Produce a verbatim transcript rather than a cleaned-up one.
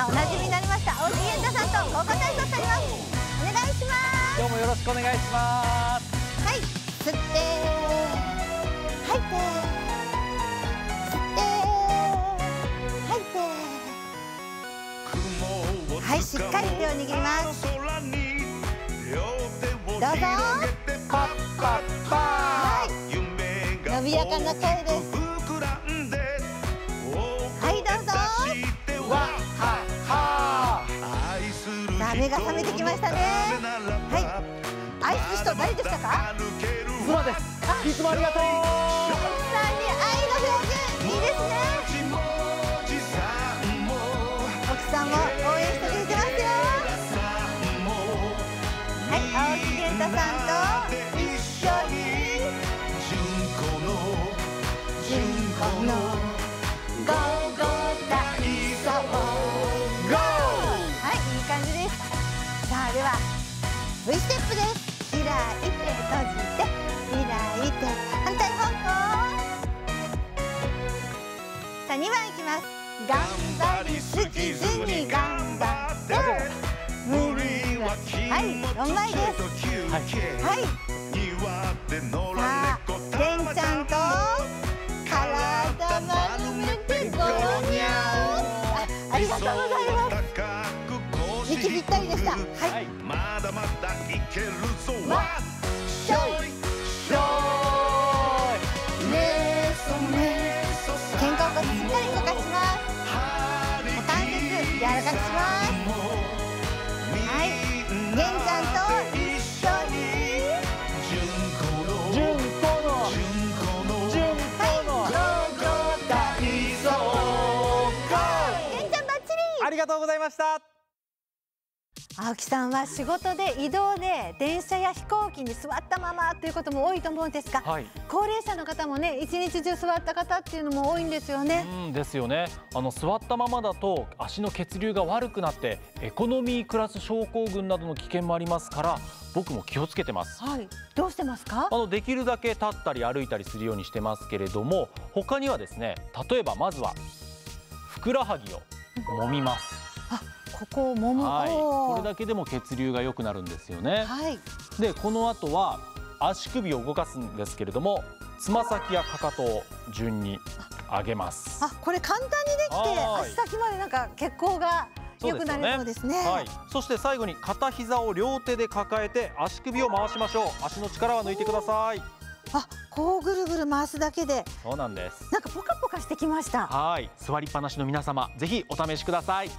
さんおなじみになりました大杉裕太さんと高校体操になります。お願いします。今日もよろしくお願いします。はい、吸って吐いて吸って吐いて、はい、しっかり手を握ります。どうぞ。はい、伸びやかな声です。目が覚めてきましたね。はい、愛する人誰でしたか？妻です。いつもありがとう。奥さんに愛の表現、いいですね。奥さんも応援してくれてますよ。はい、青木源太さんと一緒に順子のゴーゴー体操。では V ステップです。開いて閉じて開いて反対方向。さあにばんいきます。頑張りすぎずに頑張って無理は気持ちと休憩。はい、さあけんちゃんと体丸めてゴーニャー。ありがとうございます。息ぴったりでした。はい、まだまだいけるぞ。わっしょいしょい。めそめそさ。肩甲骨しっかり動かします。股関節柔らかくします。はい、源ちゃんと一緒に順子の順子の順子のゴーゴー体操ゴー。源ちゃんバッチリ。ありがとうございました。青木さんは仕事で移動で電車や飛行機に座ったままということも多いと思うんですが、はい、高齢者の方もね一日中座った方っていうのも多いんですよね。うんですよね。あの座ったままだと足の血流が悪くなってエコノミークラス症候群などの危険もありますから、僕も気をつけてます。はい、どうしてますか？あのできるだけ立ったり歩いたりするようにしてますけれども、他にはですね、例えばまずはふくらはぎを揉みます。あ、ここを揉む。はい、これだけでも血流が良くなるんですよね。はい、でこの後は足首を動かすんですけれども、つま先やかかとを順に上げます。 あ, あこれ簡単にできて足先までなんか血行が良くなるそうですね。はい、そして最後に片膝を両手で抱えて足首を回しましょう。足の力は抜いてください。あ、こうぐるぐる回すだけで。そうなんです。なんかポカポカしてきました。はい、座りっぱなしの皆様、ぜひお試しください。